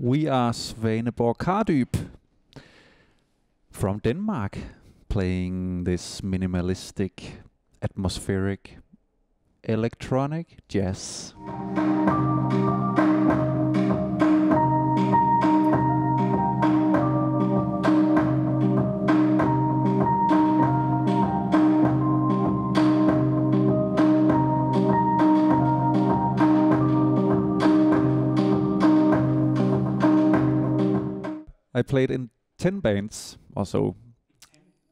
We are Svaneborg Kardyb from Denmark, playing this minimalistic, atmospheric, electronic jazz. I played in 10 bands or so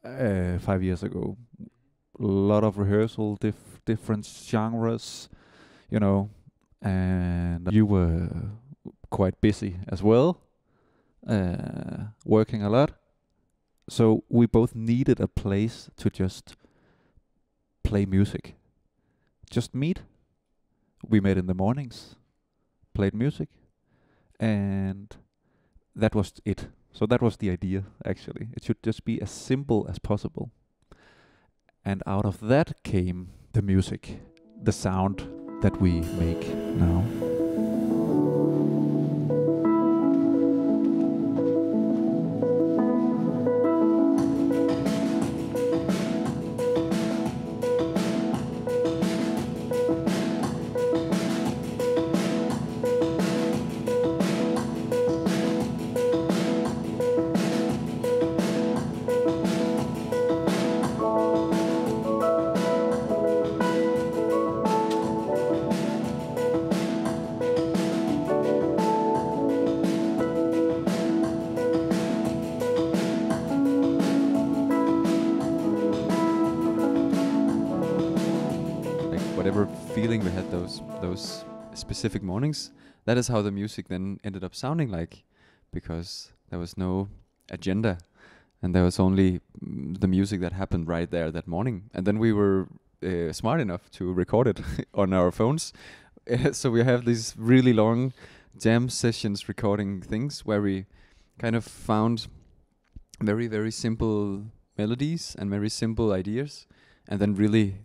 5 years ago. A lot of rehearsal, different genres, you know, and you were quite busy as well, working a lot. So we both needed a place to just play music, just meet. We met in the mornings, played music, and that was it. So that was the idea, actually. It should just be as simple as possible. And out of that came the music, the sound that we make now. Whatever feeling we had those specific mornings, that is how the music then ended up sounding like, because there was no agenda, and there was only the music that happened right there that morning. And then we were smart enough to record it on our phones, so we have these really long jam sessions recording things where we kind of found very, very simple melodies and very simple ideas, and then really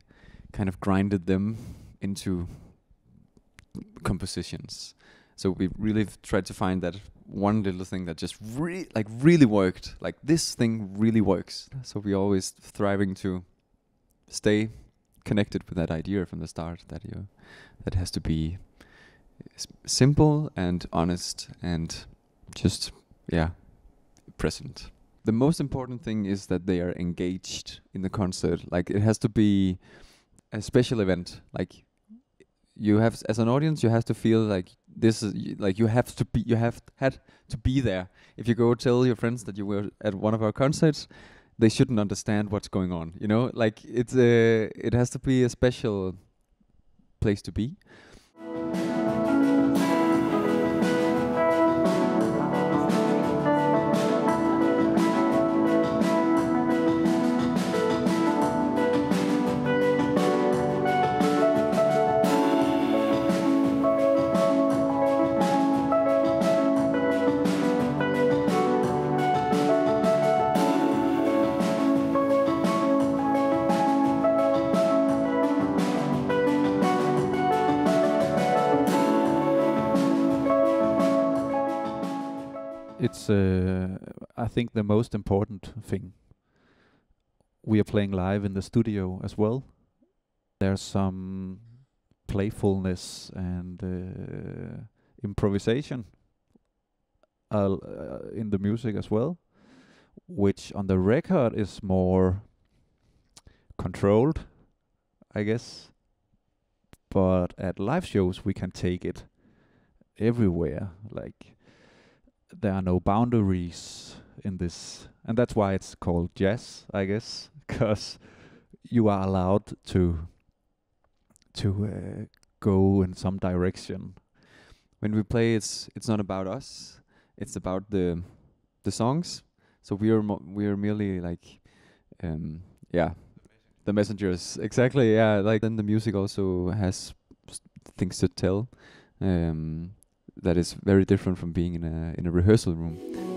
kind of grinded them into compositions. So we really tried to find that one little thing that just really worked. Like, this thing really works. So we're always thriving to stay connected with that idea from the start. That that has to be simple and honest and just present. The most important thing is that they are engaged in the concert. Like, it has to be a special event. Like, you have, as an audience, you have to feel like this is like you have had to be there. If you go tell your friends that you were at one of our concerts, they shouldn't understand what's going on, you know. Like, it's a, it has to be a special place to be. It's, I think, the most important thing. We are playing live in the studio as well. There's some playfulness and improvisation in the music as well, which on the record is more controlled, I guess. But at live shows, we can take it everywhere. Like, there are no boundaries in this, and that's why it's called jazz, I guess, because you are allowed to go in some direction. When we play, it's not about us; it's about the songs. So we are merely like, the messengers. Exactly, yeah. Like, then the music also has things to tell. That is very different from being in a rehearsal room.